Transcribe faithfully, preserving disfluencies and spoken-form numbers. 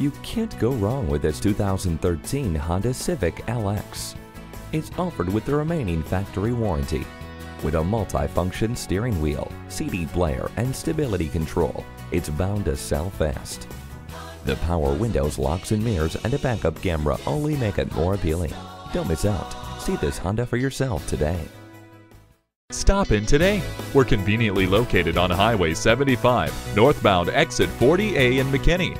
You can't go wrong with this two thousand thirteen Honda Civic L X. It's offered with the remaining factory warranty, with a multi-function steering wheel, C D player, and stability control. It's bound to sell fast. The power windows, locks and mirrors, and a backup camera only make it more appealing. Don't miss out. See this Honda for yourself today. Stop in today. We're conveniently located on Highway seventy-five, northbound exit forty A in McKinney.